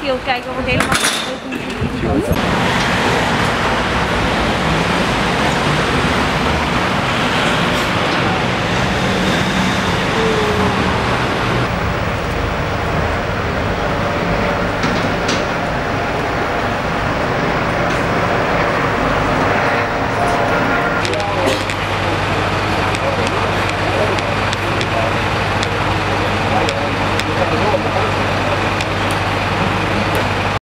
Keel, kijk, dat wordt helemaal...